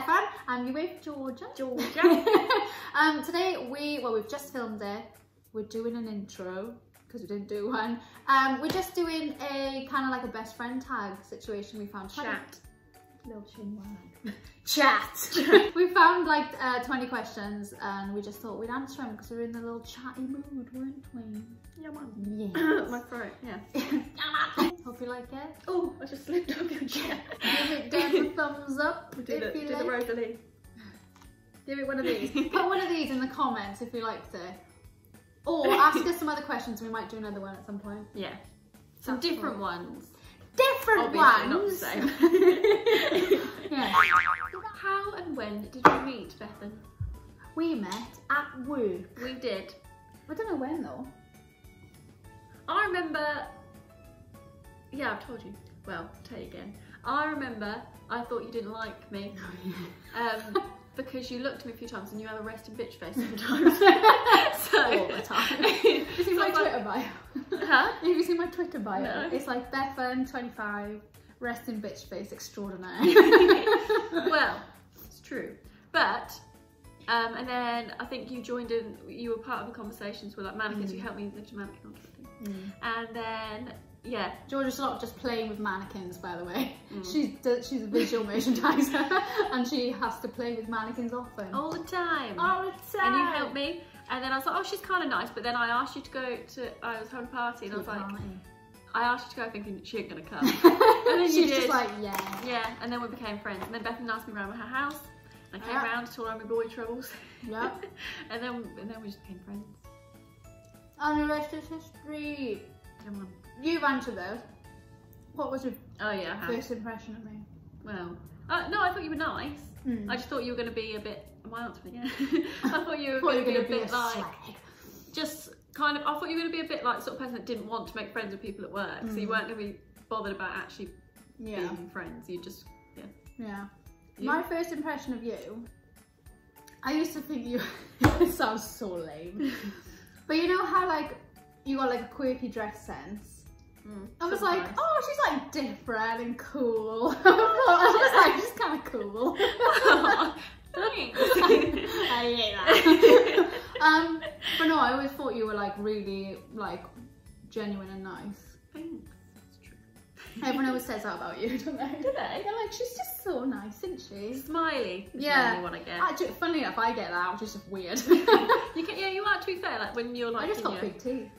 Claire fan, and you're with Georgia. Today we've just filmed it. We're doing an intro because we didn't do one. We're just doing a kind of like a best friend tag situation. We found chat. Chat. We found like 20 questions, and we just thought we'd answer them because we were in the little chatty mood, weren't we? Yeah, man. Yes. My throat. Yeah. Hope you like it. Oh, I just slipped off your chair. Give it down a thumbs up. Do the Rosalie. Give it one of these. Put one of these in the comments if you liked it, or ask us some other questions. We might do another one at some point. Yeah. Some different ones. Different ones. Obviously not the same. Yeah. How and when did you meet Bethan? We met at work. We did. I don't know when though. I remember. Yeah, I've told you. Well, I'll tell you again. I remember. I thought you didn't like me because you looked at me a few times and you have a resting bitch face sometimes. All the time. Have you seen my Twitter bio? Huh? Have you seen my Twitter bio? No. It's like Bethan 25, resting bitch face extraordinary. Well, it's true, but. And then I think you joined in, you were part of the conversations with like mannequins, you helped me lift a mannequin or something. And then, yeah. Georgia's not just playing with mannequins, by the way. She's a visual merchandiser and she has to play with mannequins often. All the time. All the time. And you helped me. And then I was like, oh, she's kind of nice. But then I asked you to go to, I was holding a party and I was like, I asked you to go thinking she ain't going to come. And then she's just like, yeah. Yeah, and then we became friends. And then Bethan asked me around her house. I came round to all my boy troubles. Yeah. and then we just became friends. And the rest is history. Come on. You've answered those. What was your first impression of me? Well, no, I thought you were nice. I just thought you were going to be a bit. Am I answering again? I thought you were going to be a bit like. Just kind of. I thought you were going to be a bit like the sort of person that didn't want to make friends with people at work. So you weren't going to be bothered about actually being friends. You just. Yeah. Yeah. You? My first impression of you, I used to think you sounds so lame, but you know how like you got like a quirky dress sense. I was like, oh, she's like different and cool. I was like, she's kind of cool. I hate that. But no, I always thought you were like really like genuine and nice. Thanks. Everyone always says that about you, don't they? Do they? They're like, she's just so nice, isn't she? Smiley. Yeah. The only one I get. Actually, funny enough, I get that, which is weird. Yeah, you are, to be fair, like when you're like. I just got big teeth.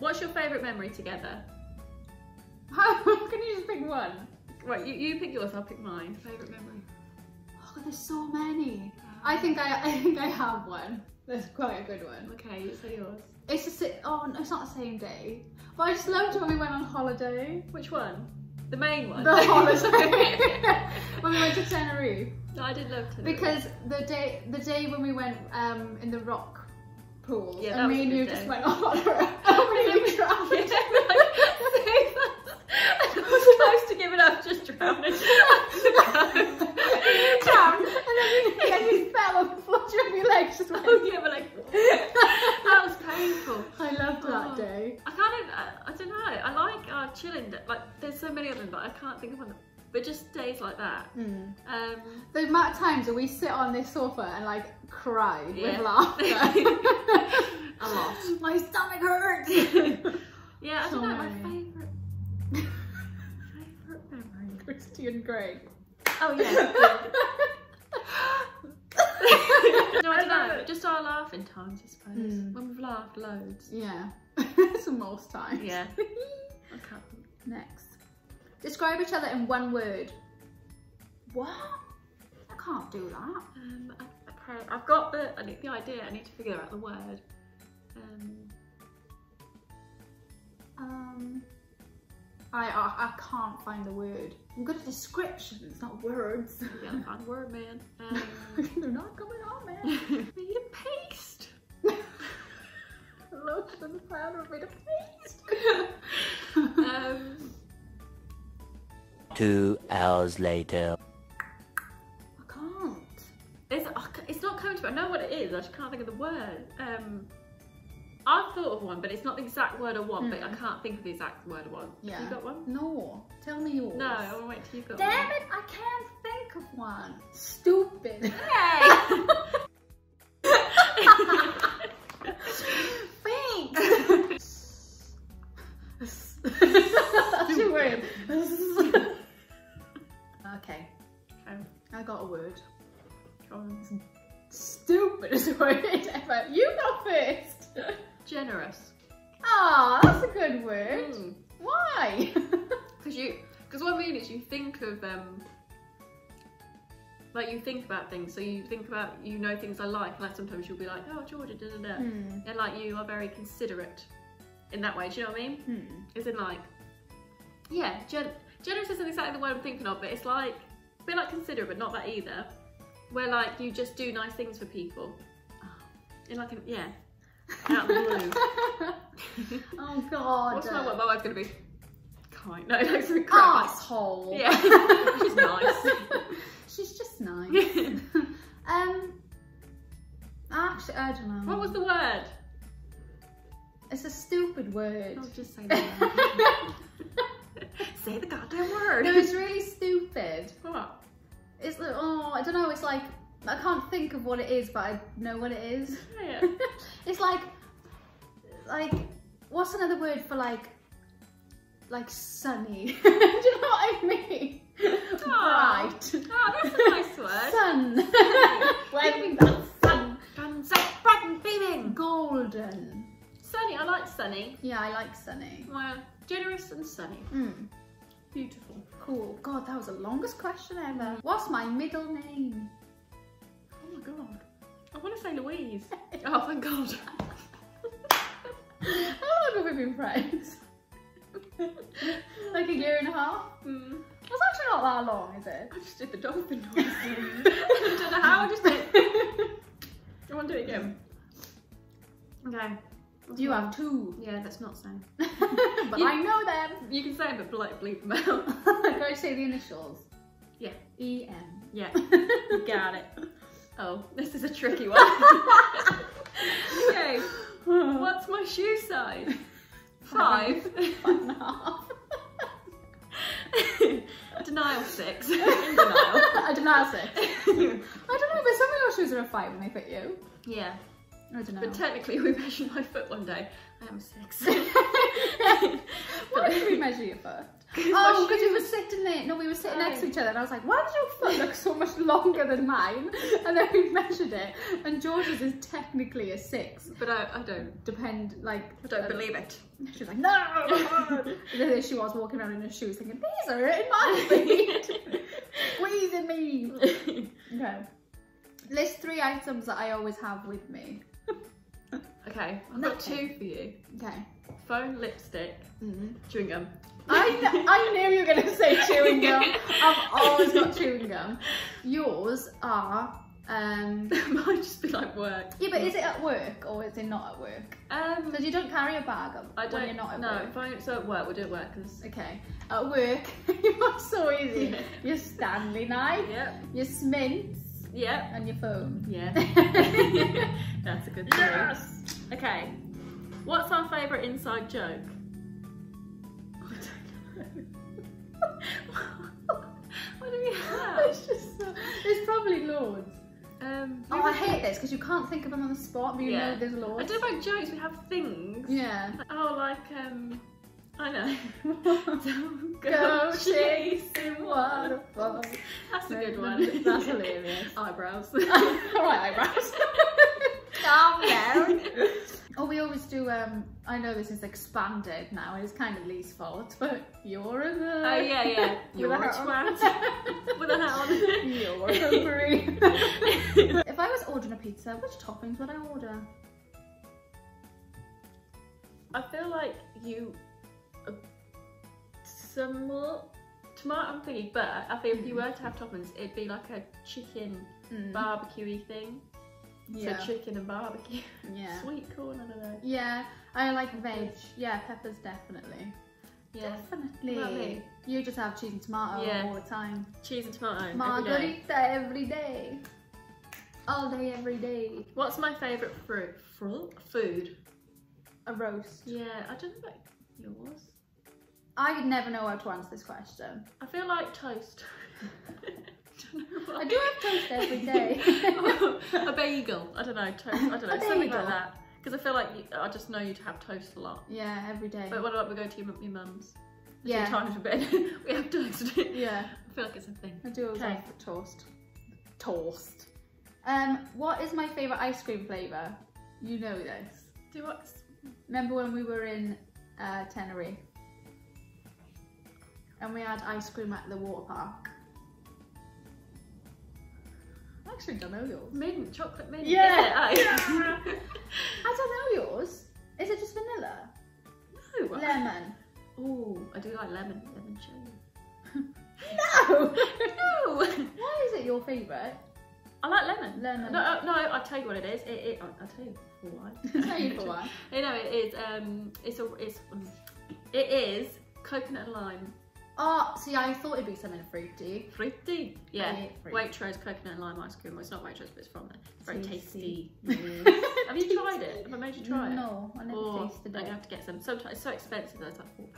What's your favourite memory together? How can you just pick one? Right, you pick yours, I'll pick mine. Favourite memory? Oh God, there's so many. I think I have one. That's quite a good one. Okay, you say yours. It's not the same day. But I just loved when we went on holiday. Which one? The main one. The holiday. When we went to Tenerife. No, I did love Tenerife. Because the day when we went in the rock pool, yeah, and me and you just went on holiday. I was close to giving up, just drowning. And then you fell on the floor of your legs. Just like, oh yeah, but like that was painful. I loved that day. I kind of, I don't know. I like our chilling. Like there's so many of them, but I can't think of one. But just days like that. The amount of times that we sit on this sofa and like cry with laughter. A lot. My stomach hurts. Yeah, I don't know. My favourite memory. Christian Grey. Oh yeah. No, I don't know. Just our laughing times, I suppose. When we've laughed loads. Yeah. Some most times. Yeah. Okay. Next. Describe each other in one word. What? I can't do that. I've got the idea. I need to figure out the word. I can't find the word. I'm good at descriptions, not words. You gotta find a word, man. They're not coming on, man. I need a paste. Look, the powder made a paste. 2 hours later. I can't. It's not coming to me. I know what it is. I just can't think of the word. I've thought of one, but it's not the exact word I want, but I can't think of the exact word I want. Yeah. Have you got one? No. Tell me yours. No, I'll wait till you've got one. Damn it, I can't think of one. Stupid. Hey! Thanks. She worried. Okay. I got a word. Stupidest word ever. You got first. Generous. Ah, that's a good word. Why? Because what I mean is you think of like you think about things, so you think about, you know, things I like sometimes you'll be like, oh, Georgia, da da da, and like you are very considerate in that way. Do you know what I mean? As in like, yeah, generous isn't exactly the word I'm thinking of, but it's like a bit like considerate, but not that either. Where like you just do nice things for people, in like an, yeah, out of the blue. Oh God! What's my wife's gonna be? Kind, no, like some crap. Asshole. Yeah, she's nice. She's just nice. Actually, I don't know. What was the word? It's a stupid word. I'll just say that. Say the goddamn word. No, it's really stupid. What? It's like, oh, I don't know, it's like, I can't think of what it is, but I know what it is. Yeah. It's like, what's another word for like sunny? Do you know what I mean? Oh, bright. Oh, that's a nice word. Sun. Waving that sun. Sunset, bright and beaming. Golden. Sunny, I like sunny. Yeah, I like sunny. Well, generous and sunny. Beautiful. Cool. God, that was the longest question ever. What's my middle name? Oh my God. I want to say Louise. Oh, thank God. How long have we been friends? Like a year and a half? That's actually not that long, is it? I just did the dolphin noise. I don't know how I just did it. I want to do it again. Okay. You have two. Yeah, that's not so. But you, I know them. You can say them, but bleep them out. Go say the initials. Yeah. E-M. Yeah. Got it. Oh, this is a tricky one. Okay. What's my shoe size? 5. 5 and a half. Denial 6. In denial. A denial 6. I don't know, but some of your shoes are a 5 when they fit you. Yeah. I don't know. But technically, we measured my foot one day. I am 6. Why did we measure your foot? Oh, because we were sitting there. No, we were sitting next to each other, and I was like, "Why does your foot look so much longer than mine?" And then we measured it, and George's is technically a 6. But I don't depend. Like I don't believe it. She was like, "No." And then she was walking around in her shoes, thinking, "These are in my feet, wheezing me." Okay. List 3 items that I always have with me. Okay, I've got 2 for you. Okay. Phone, lipstick, chewing gum. I knew you were going to say chewing gum. I've always got chewing gum. Yours are... might just be like work. Yeah, but is it at work or is it not at work? Because you don't carry a bag when you're not at work. No, if I so at work, we'll do it at work. Okay. At work, you're so easy. Yeah. Your Stanley knife, your Smint. Yep. And your phone. Yeah. That's a good thing. Yes! Okay. What's our favourite inside joke? I don't know. What do we have? It's just so... It's probably Lord's. Oh, I hate this because you can't think of them on the spot, but you know there's Lord's. I don't know about jokes, we have things. Yeah. Oh, like, I know. Go chasing waterfalls. That's a good one. That's hilarious. Eyebrows. Alright, eyebrows. Calm down. Oh, we always do, I know this is expanded now, it's kind of Lee's fault, but you're a girl. Oh, yeah, yeah. You're a twat. With a hat on. You're a breed. If I was ordering a pizza, which toppings would I order? I feel like you... Somewhat tomato thingy, but I think if you were to have toppings, it'd be like a chicken barbecue-y thing. Yeah. So chicken and barbecue. Yeah. Sweet corn, I don't know. Yeah, I like veg. Yeah, peppers definitely. Yeah. Definitely. Well, I mean, you just have cheese and tomato all the time. Cheese and tomato. Margarita every day. All day, every day. What's my favourite fruit? Food. a roast. Yeah, I don't like yours. I would never know how to answer this question. I feel like toast. I do have toast every day. A bagel. I don't know, toast. I don't know, something like that. Because I feel like I just know you'd have toast a lot. Yeah, every day. But what about we go to your mum's? Yeah. Two times a bit. We have toast. Yeah. I feel like it's a thing. I do always have toast. Toast. What is my favourite ice cream flavour? You know this. Do what? Remember when we were in Tenerife? And we had ice cream at the water park. I actually don't know yours. Mint, chocolate mint. Yeah. I don't know yours. Is it just vanilla? No. Lemon. Oh, I do like lemon. Lemon chili. No. No. Why is it your favourite? I like lemon. Lemon. No, no. I'll tell you what it is. I'll tell you for why. Tell you for why. You know it is. It is coconut and lime. Oh, see, I thought it'd be something fruity. Fruity? Yeah. Waitrose coconut and lime ice cream. Well, it's not Waitrose, but it's from there. It's very tasty. Have you tried it? Have I made you try it? No, I never tasted it. I have to get some. Sometimes it's so expensive though, it's like £4.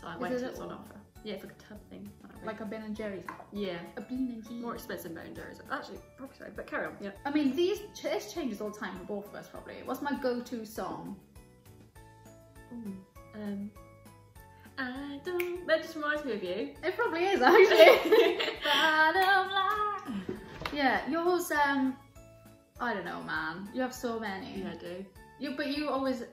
So I went till it's on offer. Yeah, it's like a tub thing. Like a Ben and Jerry's. Yeah. A Ben and Jerry's. More expensive than Ben and Jerry's. Actually, probably so, but carry on. Yeah. I mean, this changes all the time for both of us, probably. What's my go-to song? Ooh, I don't. That just reminds me of you. It probably is actually. Yeah, yours. I don't know, man. You have so many. Yeah, I do. But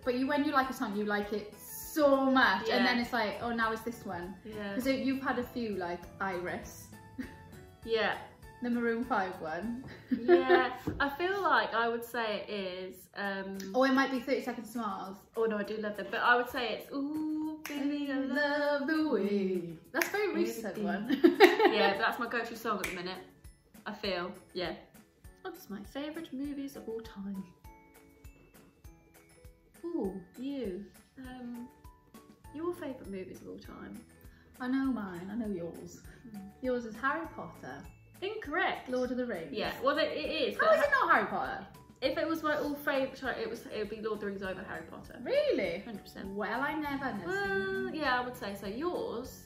when you like a song, you like it so much, yeah. And then it's like, oh, now it's this one. Yeah. Because you've had a few like Iris. Yeah. The Maroon 5 one. Yeah, I feel like I would say it is. Or it might be 30 Seconds to Mars. Oh no, I do love them, but I would say it's. Ooh, baby, I love the way. That's a very recent one. Yeah, but that's my go-to song at the minute. I feel, yeah. What's my favourite movies of all time? Ooh, you. Your favourite movies of all time? I know mine. I know yours. Yours is Harry Potter. Incorrect. Lord of the Rings. Yeah, well it is. How is it not Harry Potter? If it was my all favourite, it would be Lord of the Rings over Harry Potter. Really? 100%. Well, I never. Well, yeah, I would say so. Yours?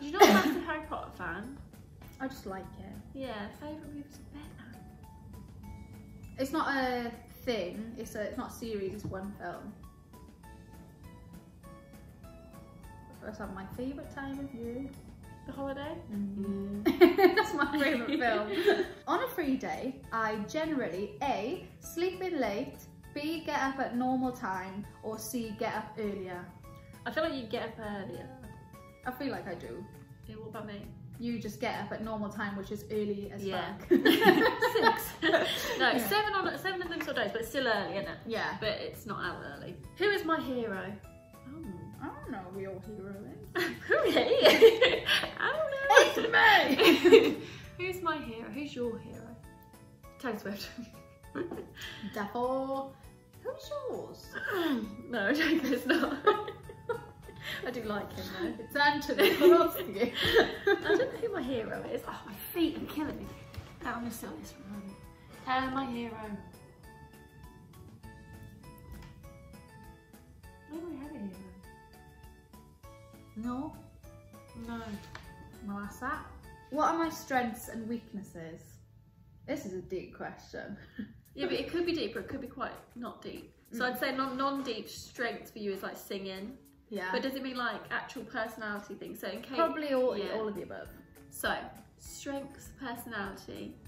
You're not a massive Harry Potter fan. I just like it. Yeah, favourite movies are better. It's not a thing. It's not a series. It's one film. That's like my favourite time of year. The holiday? Mm-hmm. That's my favourite film. On a free day, I generally A, sleep in late, B, get up at normal time, or C, get up earlier. I feel like you get up earlier. I feel like I do. Yeah, what about me? You just get up at normal time, which is early as fuck. 7 of them still days, but still early, isn't it? Yeah. But it's not out early. Who is my hero? I don't know who your hero is. Who is he? I don't know. It's me! Who's my hero? Who's your hero? Taylor Swift. Devil. Who's yours? No, it's not. I do like him though. It's Anthony. I don't know who my hero is. Oh, my feet are killing me. Oh, I'm going to sit on this for a moment. My hero. I don't really have a hero. No. No. Well, that's that. What are my strengths and weaknesses? This is a deep question. Yeah, but it could be deep, or it could be quite not deep. So I'd say non-deep strengths for you is like singing. Yeah. But does it mean like actual personality things? So in case probably all of the above. So strengths, personality.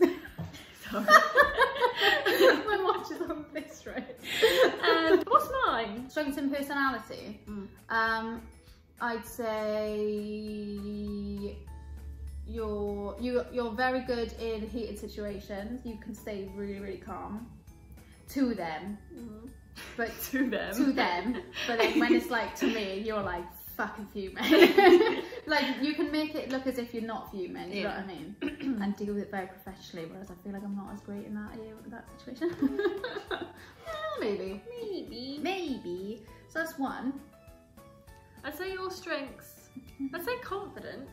Sorry. My watch is on this right. What's mine? Strengths and personality. I'd say you're very good in heated situations. You can stay really, really calm. To them, but But then when it's like to me, you're like fucking fuming. Like you can make it look as if you're not fuming, you know what I mean? And deal with it very professionally, whereas I feel like I'm not as great in that situation. Yeah, maybe. So that's one. I'd say your strengths. I'd say confidence,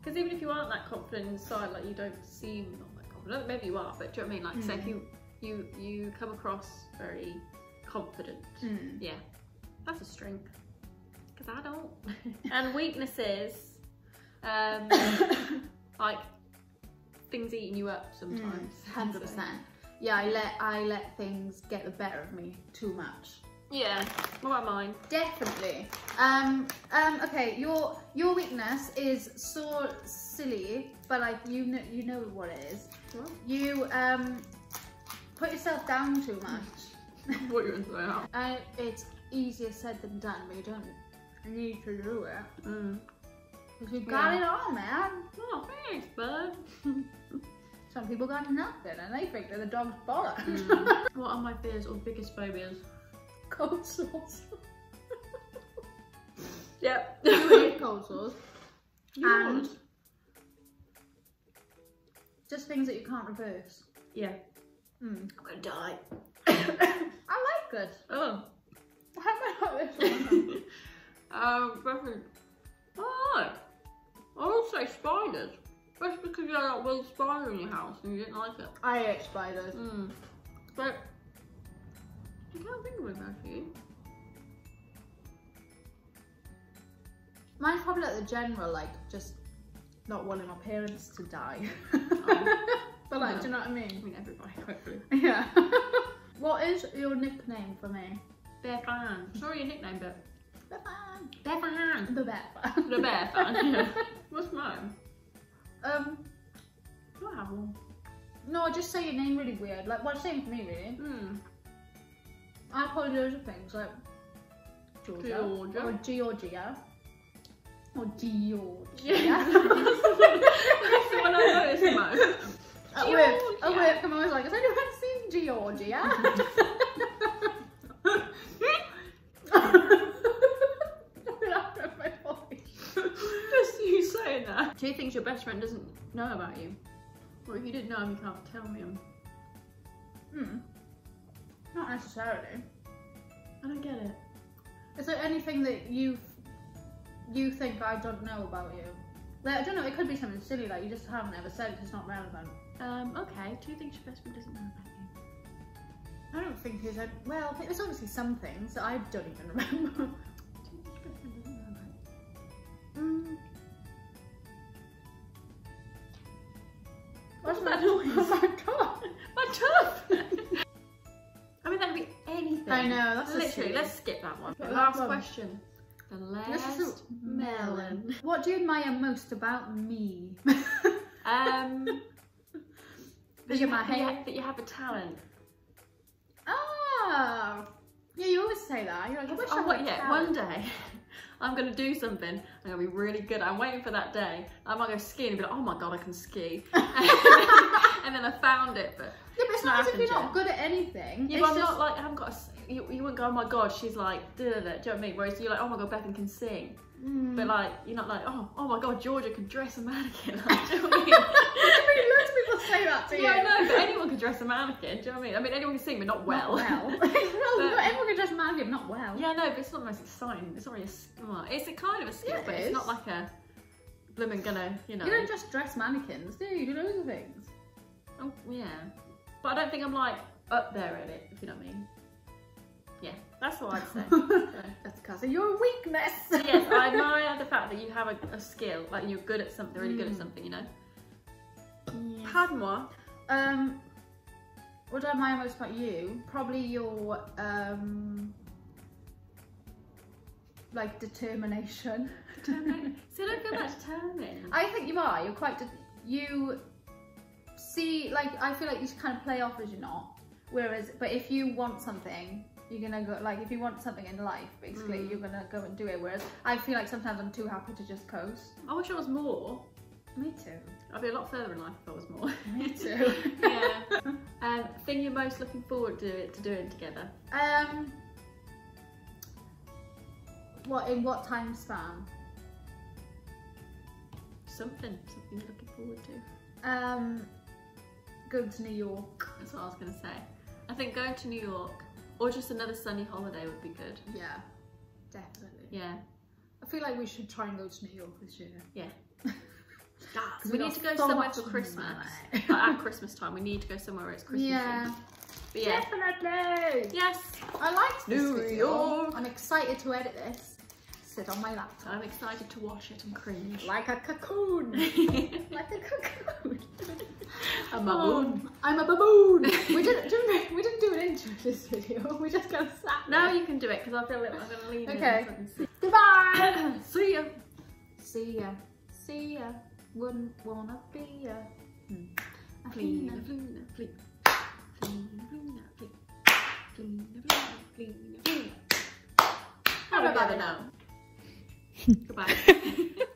because even if you aren't that confident inside, like you don't seem not that confident. confident, maybe you are, but do you know what I mean? Like, say if you come across very confident, yeah, that's a strength, because I don't. And weaknesses, like things eating you up sometimes. 100%. Yeah, I let things get the better of me too much. Yeah, what about mine? Definitely. Okay, your weakness is so silly, but like you know what it is. What? You put yourself down too much. What are you into that? It's easier said than done, but you don't need to do it. Because you got it all, man. Oh, thanks, bud. Some people got nothing, and they think they're the dog's bollocks. What are my fears or biggest phobias? Cold sauce. Yep. You hate cold sauce. And just things that you can't reverse. Yeah. I'm gonna die. I like this. Oh. Why have I not this one? I would say spiders. That's because you had that weird spider in your house and you didn't like it. I hate spiders. But I can't think of it actually. Mine's probably like the general, like just not wanting my parents to die. But like, do you know what I mean? I mean everybody, hopefully. Yeah. What is your nickname for me? Bethan. Sorry, your nickname, but Bethan. Bethan. The Bethan. The Bethan. Yeah. What's mine? Do I have one? No, I just say your name really weird. Like, well, same for me really. I call loads of things like Georgia. Or Georgia. Or Georgia. Yeah. That's the one I noticed most. At work, I'm always like, has anyone seen Georgia? Two things your best friend doesn't know about you. Well, if you didn't know him, you can't tell him. Not necessarily. I don't get it. Is there anything that you think I don't know about you? Like, I don't know, it could be something silly, like you just haven't ever said it, it's not relevant. Okay, two things your best friend doesn't know about you. I don't think there's, well, there's obviously some things that I don't even remember. Two things your best friend doesn't know about you. What's my noise? Oh my god! My tooth! I mean, that could be anything. I know, that's literally, let's skip that one. Last question. The last melon. What do you admire most about me? That you have a talent. Oh! Yeah, you always say that. You're like, I wish I had a talent. One day. I'm going to do something, I'm going to be really good. I'm waiting for that day. I might go skiing and be like, oh my God, I can ski. And then I found it, but yeah, but it's not as if you're not good at anything. Yeah, but I'm not like, I haven't got a, you wouldn't go, oh my God, she's like, da, da, da. Do you know what I mean? Whereas you're like, oh my God, Bethan can sing. But like, you're not like, oh my God, Georgia can dress a mannequin. Like, do you know what I mean? I mean, loads of people say that to you. Yeah, I know, but anyone can dress a mannequin, do you know what I mean? I mean, anyone can sing, but not well. Not well. But anyone can dress a mannequin, but not well. Yeah, no, but it's not the most exciting. It's not really a, well, it's a kind of a skill, yeah, but it's not like a blooming gonna, you know. You don't just dress mannequins, do you? You do loads of things. Oh, yeah. But I don't think I'm like up there at it, if you know what I mean. Yeah, that's what I'd say. So. That's because of your weakness. Yes, I admire the fact that you have a skill, like you're good at something, really good at something, you know? Yes. Padma, what do I admire most about you? Probably your, like determination. Determined? So I don't feel that determined. I think you are, you're quite, you see, like, I feel like you kind of play off as you're not. Whereas, but if you want something, you're gonna go, like if you want something in life, basically, you're gonna go and do it. Whereas I feel like sometimes I'm too happy to just coast. I wish I was more. Me too. I'd be a lot further in life if I was more. Me too. Yeah. Thing you're most looking forward to doing together? In what time span? Something you're looking forward to. Go to New York. That's what I was gonna say. I think going to New York, or just another sunny holiday would be good. Yeah, definitely. Yeah. I feel like we should try and go to New York this year. Yeah. That's we need to go so somewhere for Christmas. Like at Christmas time, we need to go somewhere where it's Christmas. Yeah. But yeah. Definitely. Yes. I liked this video. I'm excited to edit this. Sit on my laptop. I'm excited to wash it and cringe. Like a cocoon. Like a cocoon. A baboon. I'm a baboon. we didn't do an intro to this video. We just kind of sat. Now you can do it because I feel like I'm gonna lean in. Okay. Goodbye. See ya. See ya. See ya. Wouldn't wanna be ya. Please, please, please. How about now? Goodbye.